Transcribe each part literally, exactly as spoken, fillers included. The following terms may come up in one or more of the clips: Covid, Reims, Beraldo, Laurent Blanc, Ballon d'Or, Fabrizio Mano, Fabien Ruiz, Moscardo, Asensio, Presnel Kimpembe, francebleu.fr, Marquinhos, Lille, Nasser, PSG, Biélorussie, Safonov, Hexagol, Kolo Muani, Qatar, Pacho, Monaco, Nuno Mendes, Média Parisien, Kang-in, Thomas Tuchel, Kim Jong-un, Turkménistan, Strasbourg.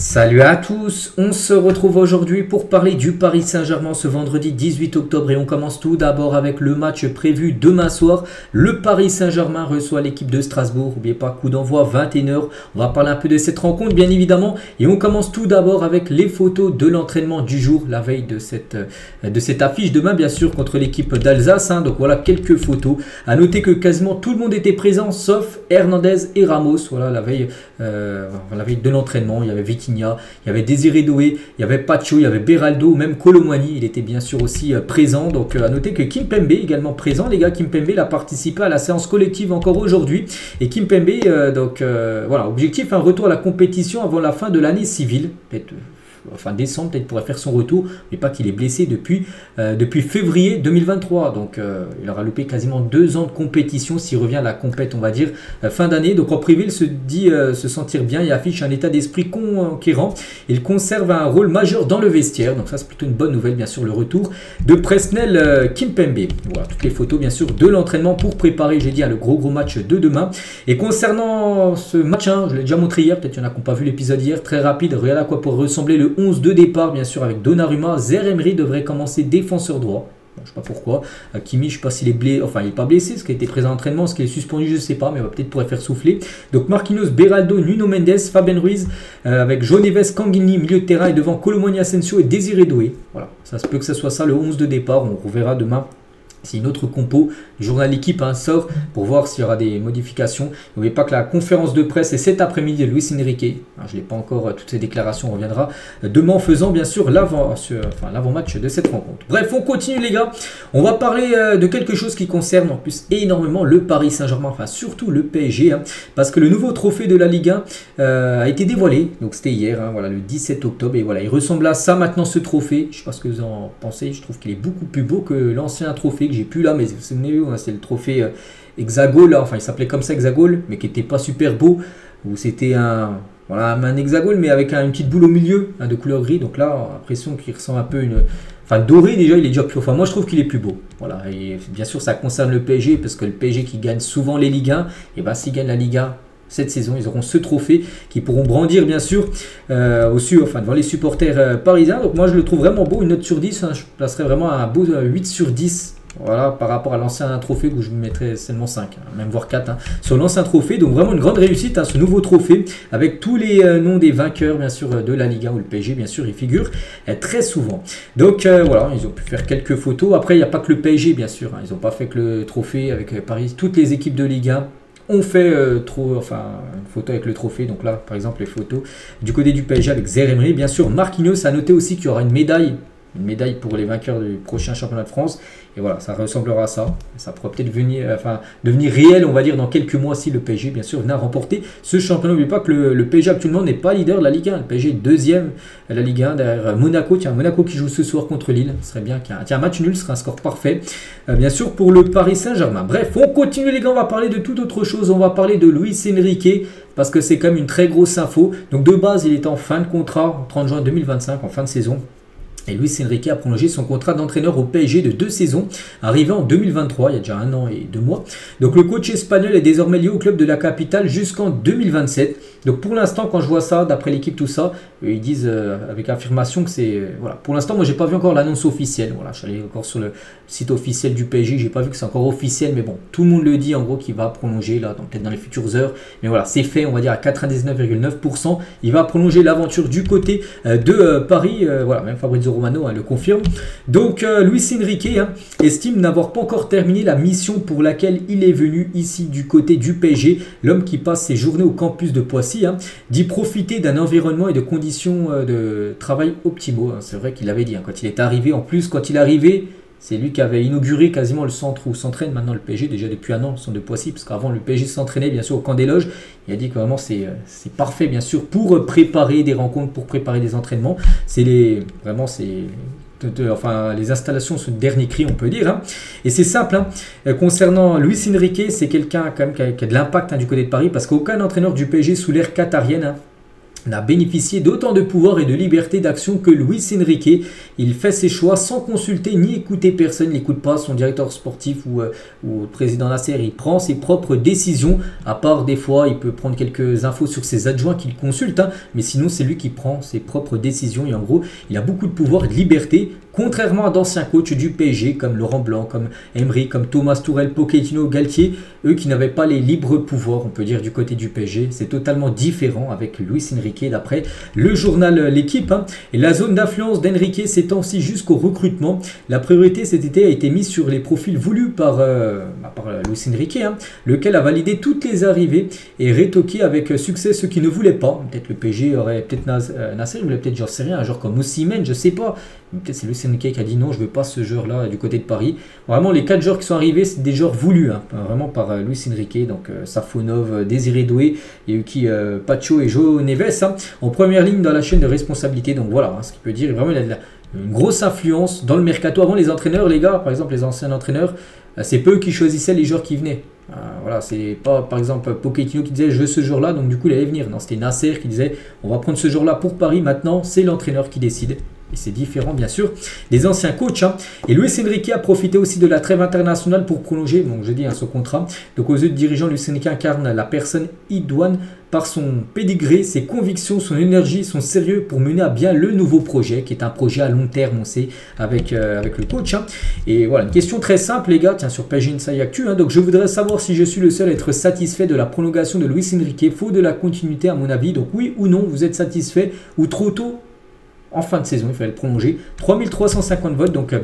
Salut à tous, on se retrouve aujourd'hui pour parler du Paris Saint-Germain ce vendredi dix-huit octobre et on commence tout d'abord avec le match prévu demain soir. Le Paris Saint-Germain reçoit l'Équipe de Strasbourg, n'oubliez pas coup d'envoi vingt et une heures, on va parler un peu de cette rencontre bien évidemment et on commence tout d'abord avec les photos de l'entraînement du jour, la veille de cette, de cette affiche demain bien sûr contre l'équipe d'Alsace, hein. Donc voilà quelques photos, à noter que quasiment tout le monde était présent sauf Hernandez et Ramos, voilà la veille, euh, la veille de l'entraînement, il y avait Vicky, il y avait Désiré Doué, il y avait Pacho, il y avait Beraldo, même Kolo Muani, il était bien sûr aussi présent. Donc à noter que Kimpembe également présent, les gars. Kimpembe a participé à la séance collective encore aujourd'hui. Et Kimpembe, euh, donc euh, voilà, objectif, un retour à la compétition avant la fin de l'année civile. Peut-être fin décembre, peut-être pourrait faire son retour, mais pas qu'il est blessé depuis, euh, depuis février deux mille vingt-trois. Donc euh, il aura loupé quasiment deux ans de compétition s'il revient à la compète, on va dire, euh, fin d'année. Donc en privé, il se dit euh, se sentir bien et affiche un état d'esprit conquérant. Il conserve un rôle majeur dans le vestiaire. Donc ça, c'est plutôt une bonne nouvelle, bien sûr, le retour de Presnel euh, Kimpembe. Voilà, toutes les photos, bien sûr, de l'entraînement pour préparer, j'ai dit, hein, le gros gros match de demain. Et concernant ce match, hein, je l'ai déjà montré hier, peut-être qu'il y en a qui n'ont pas vu l'épisode hier, très rapide, regardez à quoi pourrait ressembler le onze de départ, bien sûr, avec Donnarumma. Zaïre-Emery devrait commencer défenseur droit. Je ne sais pas pourquoi. Kimi, je ne sais pas s'il est blessé. Enfin, il n'est pas blessé, ce qui a été présent à l'entraînement, ce qui est suspendu, je ne sais pas, mais on va peut-être pourrait faire souffler. Donc Marquinhos, Beraldo, Nuno Mendes, Fabien Ruiz, euh, avec João Neves, Kang-in, milieu de terrain, et devant Kolo Muani, Asensio et Désiré Doué. Voilà, ça se peut que ce soit ça le onze de départ. On reverra demain. C'est une autre compo, le journal L'Équipe hein, sort pour voir s'il y aura des modifications. N'oubliez pas que la conférence de presse est cet après-midi de Luis Enrique. Hein, je n'ai pas encore euh, toutes ces déclarations, on reviendra euh, demain en faisant bien sûr l'avant-match euh, enfin, de cette rencontre. Bref, on continue les gars. On va parler euh, de quelque chose qui concerne en plus énormément le Paris Saint-Germain, enfin surtout le P S G, hein, parce que le nouveau trophée de la Ligue un euh, a été dévoilé. Donc c'était hier, hein, voilà, le dix-sept octobre. Et voilà, il ressemble à ça maintenant ce trophée. Je ne sais pas ce que vous en pensez, je trouve qu'il est beaucoup plus beau que l'ancien trophée que j'ai plus là, mais vous vous souvenez, c'est le trophée Hexagol, enfin il s'appelait comme ça Hexagol, mais qui n'était pas super beau, où c'était un, voilà, un hexagone mais avec un, une petite boule au milieu hein, de couleur gris, donc là on a l'impression qu'il ressemble un peu une... Enfin doré déjà, il est déjà plus... Enfin moi je trouve qu'il est plus beau, voilà, et bien sûr ça concerne le P S G, parce que le P S G qui gagne souvent les Ligue un, et ben s'il gagne la Ligue un, cette saison, ils auront ce trophée qu'ils pourront brandir, bien sûr, euh, au sud, enfin, devant les supporters euh, parisiens. Donc, moi, je le trouve vraiment beau. Une note sur dix, hein, je placerais vraiment un beau euh, huit sur dix. Voilà, par rapport à l'ancien trophée où je mettrais seulement cinq, hein, même voire quatre, hein, sur l'ancien trophée. Donc vraiment une grande réussite, hein, ce nouveau trophée, avec tous les euh, noms des vainqueurs, bien sûr, de la Ligue un, où le P S G, bien sûr, il figure euh, très souvent. Donc euh, voilà, ils ont pu faire quelques photos. Après, il n'y a pas que le P S G, bien sûr, hein, ils n'ont pas fait que le trophée avec euh, Paris, toutes les équipes de Ligue un. On fait euh, trop, enfin, une photo avec le trophée. Donc là, par exemple, les photos du côté du P S G avec Zaïre-Emery. Bien sûr, Marquinhos a noté aussi qu'il y aura une médaille. Une médaille pour les vainqueurs du prochain championnat de France. Et voilà, ça ressemblera à ça. Ça pourrait peut-être venir, enfin, devenir réel, on va dire, dans quelques mois si le P S G, bien sûr, vient remporter ce championnat. N'oubliez pas que le, le P S G actuellement n'est pas leader de la Ligue un. Le P S G est deuxième à la Ligue un derrière Monaco. Tiens, Monaco qui joue ce soir contre Lille. Ce serait bien qu'il y ait un, tiens, un match nul, ce serait un score parfait, euh, bien sûr, pour le Paris Saint-Germain. Bref, on continue les gars, on va parler de toute autre chose. On va parler de Luis Enrique. Parce que c'est quand même une très grosse info. Donc de base, il est en fin de contrat, trente juin deux mille vingt-cinq, en fin de saison. Et Luis Enrique a prolongé son contrat d'entraîneur au P S G de deux saisons, arrivé en deux mille vingt-trois, il y a déjà un an et deux mois. Donc le coach espagnol est désormais lié au club de la capitale jusqu'en deux mille vingt-sept. Donc pour l'instant, quand je vois ça, d'après l'Équipe, tout ça, ils disent euh, avec affirmation que c'est... Euh, voilà. Pour l'instant, moi, j'ai pas vu encore l'annonce officielle. Voilà, je suis allé encore sur le site officiel du P S G, j'ai pas vu que c'est encore officiel, mais bon, tout le monde le dit, en gros, qu'il va prolonger, là, peut-être dans les futures heures. Mais voilà, c'est fait, on va dire, à quatre-vingt-dix-neuf virgule neuf pour cent. Il va prolonger l'aventure du côté euh, de euh, Paris. Euh, voilà, même Fabrizio Mano hein, le confirme. Donc, euh, Luis Enrique hein, estime n'avoir pas encore terminé la mission pour laquelle il est venu ici du côté du P S G. L'homme qui passe ses journées au campus de Poissy, Hein, d'y profiter d'un environnement et de conditions euh, de travail optimaux. Hein. C'est vrai qu'il l'avait dit hein, quand il est arrivé. En plus, quand il est arrivé, c'est lui qui avait inauguré quasiment le centre où s'entraîne maintenant le P S G, déjà depuis un an, le centre de Poissy, parce qu'avant le P S G s'entraînait bien sûr au camp des loges. Il a dit que vraiment c'est parfait bien sûr pour préparer des rencontres, pour préparer des entraînements. C'est les vraiment c'est De, de, enfin, les installations sont le dernier cri, on peut dire. Hein. Et c'est simple. Hein. Euh, concernant Luis Enrique, c'est quelqu'un quand même qui a, qui a de l'impact hein, du côté de Paris, parce qu'aucun entraîneur du P S G sous l'ère qatarienne hein, n'a bénéficié d'autant de pouvoir et de liberté d'action que Luis Enrique. Il fait ses choix sans consulter ni écouter personne, il n'écoute pas son directeur sportif ou, euh, ou le président Nasser. Il prend ses propres décisions, à part des fois, il peut prendre quelques infos sur ses adjoints qu'il consulte, hein, mais sinon c'est lui qui prend ses propres décisions et en gros, il a beaucoup de pouvoir et de liberté, contrairement à d'anciens coachs du P S G comme Laurent Blanc, comme Emery, comme Thomas Tuchel, Pochettino, Galtier, eux qui n'avaient pas les libres pouvoirs, on peut dire, du côté du P S G. C'est totalement différent avec Luis Enrique d'après le journal L'Équipe. Hein. Et la zone d'influence d'Enrique s'étend aussi jusqu'au recrutement. La priorité cet été a été mise sur les profils voulus par, euh, par Luis Enrique, hein, lequel a validé toutes les arrivées et rétoqué avec succès ceux qui ne voulaient pas. Peut-être le P S G aurait peut-être Nasser, il voulait peut-être, j'en sais rien, un joueur comme Osimhen, je sais pas. Peut-être c'est Luis Enrique qui a dit non, je veux pas ce joueur-là du côté de Paris. Vraiment, les quatre joueurs qui sont arrivés, c'est des joueurs voulus, hein, vraiment par euh, Luis Enrique. Donc euh, Safonov, euh, Désiré Doué, il y a eu qui euh, Pacho et João Neves hein, en première ligne dans la chaîne de responsabilité. Donc voilà, hein, ce qu'il peut dire. Vraiment, il a de la, une grosse influence dans le mercato. Avant, les entraîneurs, les gars, par exemple, les anciens entraîneurs, c'est peu qui choisissaient les joueurs qui venaient. Euh, voilà, c'est pas par exemple Pochettino qui disait je veux ce joueur-là, donc du coup il allait venir. Non, c'était Nasser qui disait on va prendre ce joueur-là pour Paris. Maintenant, c'est l'entraîneur qui décide. Et c'est différent, bien sûr, des anciens coachs. Hein. Et Luis Enrique a profité aussi de la trêve internationale pour prolonger, donc je dis, hein, ce contrat. Donc, aux yeux du dirigeant, Luis Enrique incarne la personne idoine par son pédigré, ses convictions, son énergie, son sérieux pour mener à bien le nouveau projet, qui est un projet à long terme, on sait, avec, euh, avec le coach. Hein. Et voilà, une question très simple, les gars, tiens, sur Page Inside Actu. Hein. Donc, je voudrais savoir si je suis le seul à être satisfait de la prolongation de Luis Enrique. Faut de la continuité, à mon avis. Donc, oui ou non, vous êtes satisfait ou trop tôt? En fin de saison, il fallait le prolonger. trois mille trois cent cinquante votes, donc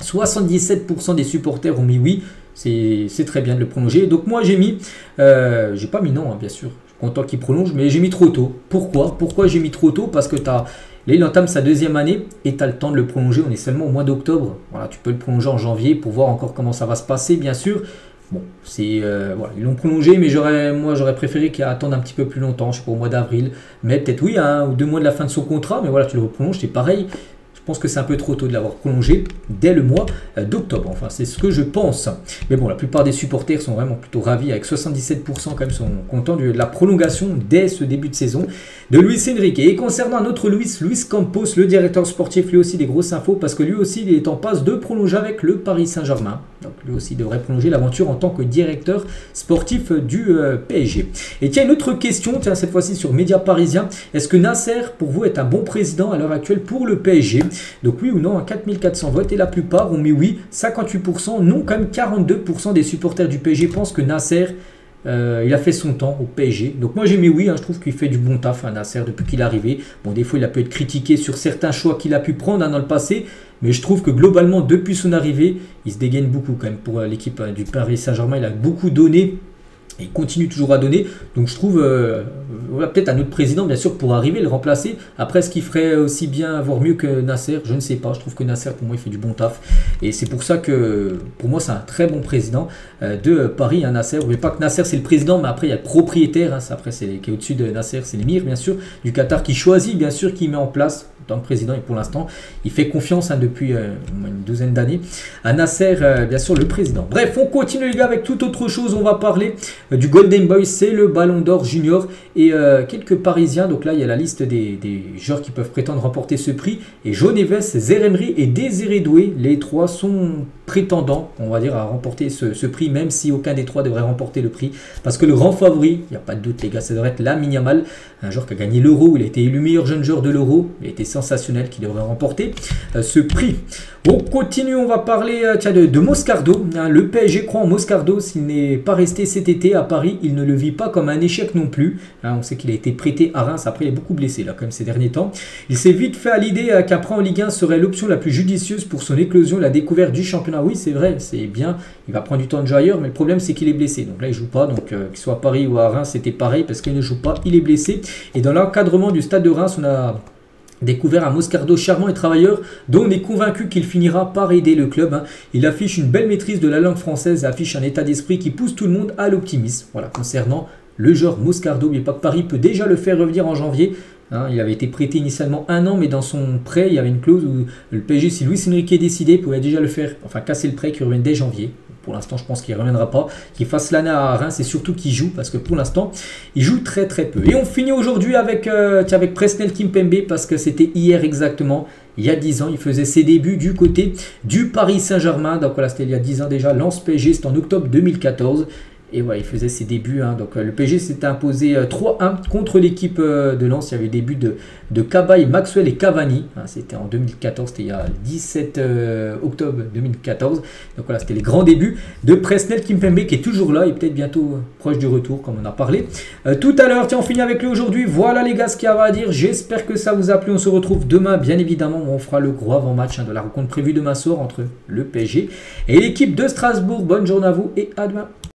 soixante-dix-sept pour cent des supporters ont mis oui. C'est très bien de le prolonger. Donc moi, j'ai mis... Euh, j'ai pas mis non, hein, bien sûr. Je suis content qu'il prolonge, mais j'ai mis trop tôt. Pourquoi? Pourquoi j'ai mis trop tôt? Parce que tu as... Là, il entame sa deuxième année et tu as le temps de le prolonger. On est seulement au mois d'octobre. Voilà, tu peux le prolonger en janvier pour voir encore comment ça va se passer, bien sûr. Bon, c'est euh, voilà, ils l'ont prolongé, mais j'aurais, moi j'aurais préféré qu'il attende un petit peu plus longtemps, je sais pas, au mois d'avril, mais peut-être oui, un ou deux mois de la fin de son contrat, mais voilà, tu le reprolonges, c'est pareil. Je pense que c'est un peu trop tôt de l'avoir prolongé dès le mois d'octobre, enfin c'est ce que je pense. Mais bon, la plupart des supporters sont vraiment plutôt ravis, avec soixante-dix-sept pour cent quand même sont contents de la prolongation dès ce début de saison de Luis Enrique. Et concernant notre Luis, Luis Campos, le directeur sportif, lui aussi des grosses infos, parce que lui aussi il est en passe de prolonger avec le Paris Saint-Germain. Donc lui aussi devrait prolonger l'aventure en tant que directeur sportif du euh, P S G. Et tiens, une autre question, tiens, cette fois-ci sur Média Parisien. Est-ce que Nasser, pour vous, est un bon président à l'heure actuelle pour le P S G? Donc oui ou non, quatre mille quatre cents votes et la plupart ont mis oui, cinquante-huit pour cent, non, quand même quarante-deux pour cent des supporters du P S G pensent que Nasser... Euh, il a fait son temps au P S G. Donc moi j'ai mis oui, hein, je trouve qu'il fait du bon taf, hein, Nasser, depuis qu'il est arrivé. Bon, des fois il a pu être critiqué sur certains choix qu'il a pu prendre, hein, dans le passé, mais je trouve que globalement depuis son arrivée, il se dégaine beaucoup quand même pour euh, l'équipe euh, du Paris Saint-Germain. Il a beaucoup donné et il continue toujours à donner. Donc je trouve, euh, voilà, peut-être un autre président bien sûr pour arriver, le remplacer. Après, ce qu'il ferait aussi bien, voire mieux que Nasser, je ne sais pas. Je trouve que Nasser, pour moi, il fait du bon taf. Et c'est pour ça que, pour moi, c'est un très bon président de Paris, hein, Nasser. Vous voyez pas que Nasser, c'est le président, mais après, il y a le propriétaire. Hein, après, c'est qui est au-dessus de Nasser, c'est l'émir, bien sûr, du Qatar, qui choisit, bien sûr, qui met en place en tant que président. Et pour l'instant, il fait confiance, hein, depuis euh, une douzaine d'années à Nasser, euh, bien sûr, le président. Bref, on continue, les gars, avec toute autre chose. On va parler euh, du Golden Boy, c'est le Ballon d'Or Junior. Et euh, quelques Parisiens, donc là il y a la liste des, des joueurs qui peuvent prétendre remporter ce prix. Et João Neves, Zaïre-Emery et Désiré Doué, les trois sont prétendants, on va dire, à remporter ce, ce prix, même si aucun des trois devrait remporter le prix. Parce que le grand favori, il n'y a pas de doute les gars, ça devrait être Lamine Yamal, un joueur qui a gagné l'Euro, il a été élu meilleur jeune joueur de l'Euro, il a été sensationnel, qui devrait remporter euh, ce prix. On continue, on va parler euh, tiens, de, de Moscardo. Hein, le P S G croit en Moscardo, s'il n'est pas resté cet été à Paris, il ne le vit pas comme un échec non plus. Hein, on sait qu'il a été prêté à Reims, après il est beaucoup blessé là, comme ces derniers temps. Il s'est vite fait à l'idée euh, qu'un prêt en Ligue un serait l'option la plus judicieuse pour son éclosion, la découverte du championnat. Oui, c'est vrai, c'est bien, il va prendre du temps de jouer ailleurs, mais le problème c'est qu'il est blessé. Donc là il joue pas, donc euh, qu'il soit à Paris ou à Reims, c'était pareil parce qu'il ne joue pas, il est blessé. Et dans l'encadrement du stade de Reims, on a découvert un Moscardo charmant et travailleur dont on est convaincu qu'il finira par aider le club. Il affiche une belle maîtrise de la langue française, affiche un état d'esprit qui pousse tout le monde à l'optimisme. Voilà, concernant le joueur Moscardo, n'oubliez pas que Paris peut déjà le faire revenir en janvier. Hein, il avait été prêté initialement un an, mais dans son prêt, il y avait une clause où le P S G, si Luis Enrique décidait, pouvait déjà le faire, enfin casser le prêt qui revienne dès janvier. Pour l'instant, je pense qu'il ne reviendra pas. Qu'il fasse l'année à Reims et surtout qu'il joue, parce que pour l'instant, il joue très très peu. Et on finit aujourd'hui avec, euh, avec Presnel Kimpembe, parce que c'était hier exactement. Il y a dix ans, il faisait ses débuts du côté du Paris Saint-Germain. Donc voilà, c'était il y a dix ans déjà. Lance P S G, c'était en octobre deux mille quatorze. Et ouais, il faisait ses débuts. Hein. Donc, euh, le P S G s'était imposé euh, trois un contre l'équipe euh, de Lens. Il y avait des buts de, de Cabaye, Maxwell et Cavani. Hein, c'était en deux mille quatorze, c'était il y a dix-sept octobre deux mille quatorze. Donc voilà, c'était les grands débuts de Presnel Kimpembe qui est toujours là et peut-être bientôt euh, proche du retour, comme on a parlé euh, tout à l'heure. Tiens, on finit avec lui aujourd'hui. Voilà les gars, ce qu'il y avait à dire. J'espère que ça vous a plu. On se retrouve demain, bien évidemment. On fera le gros avant-match hein, de la rencontre prévue demain soir entre le P S G et l'équipe de Strasbourg. Bonne journée à vous et à demain.